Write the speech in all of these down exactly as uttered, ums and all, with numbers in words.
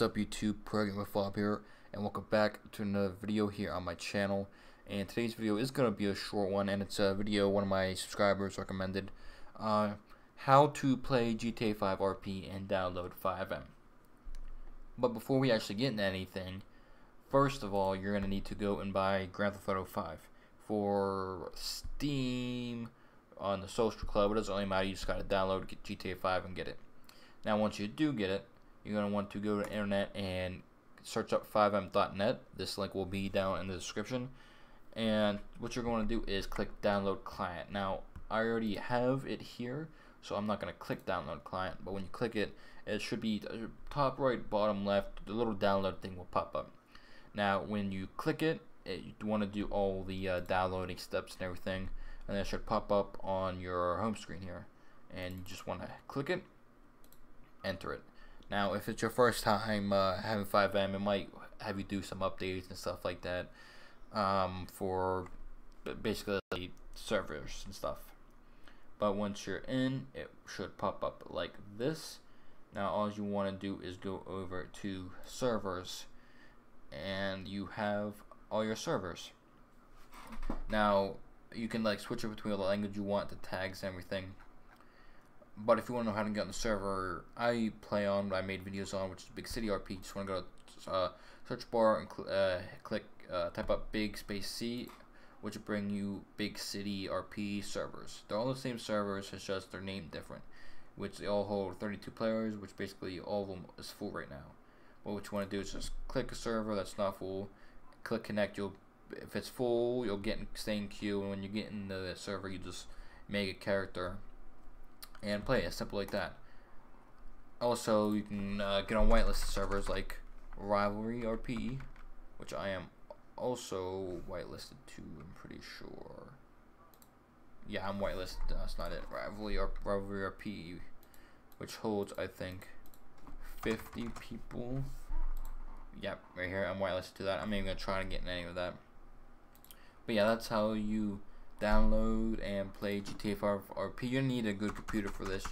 What's up YouTube, ProGamerFob here, and welcome back to another video here on my channel. And today's video is going to be a short one, and it's a video one of my subscribers recommended, uh, how to play G T A five R P and download FiveM. But before we actually get into anything, first of all, you're going to need to go and buy Grand Theft Auto five for Steam on the Social Club. It doesn't really matter, you just got to download get G T A five and get it. Now once you do get it, you're going to want to go to the internet and search up fivem dot net. This link will be down in the description. And what you're going to do is click download client. Now, I already have it here, so I'm not going to click download client. But when you click it, it should be top right, bottom left, the little download thing will pop up. Now, when you click it, it you want to do all the uh, downloading steps and everything. And that should pop up on your home screen here. And you just want to click it, enter it. Now, if it's your first time uh, having FiveM, it might have you do some updates and stuff like that um, for basically servers and stuff. But once you're in, it should pop up like this. Now, all you want to do is go over to servers, and you have all your servers. Now, you can like switch it between the language you want, the tags, and everything. But if you want to know how to get on the server I play on, I made videos on, which is Big City R P, you just want to go to uh, search bar and cl uh, click, uh, type up Big Space C, which will bring you Big City R P servers. They're all the same servers, it's just their name different, which they all hold thirty-two players, which basically all of them is full right now. But what you want to do is just click a server that's not full, click connect. You'll if it's full, you'll get in stay in queue, and when you get in the server, you just make a character and play it, simple like that. Also, you can uh, get on whitelisted servers like Rivalry R P, which I am also whitelisted to, I'm pretty sure. Yeah, I'm whitelisted, that's not it. Rivalry, Rivalry R P, which holds, I think, fifty people. Yep, right here, I'm whitelisted to that. I'm not even going to try to get in any of that. But yeah, that's how you download and play G T A five R P. You need a good computer for this,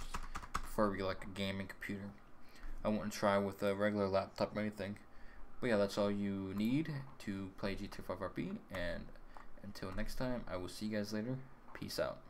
for like a gaming computer. I wouldn't try with a regular laptop or anything. But yeah, that's all you need to play G T A five R P. And until next time, I will see you guys later. Peace out.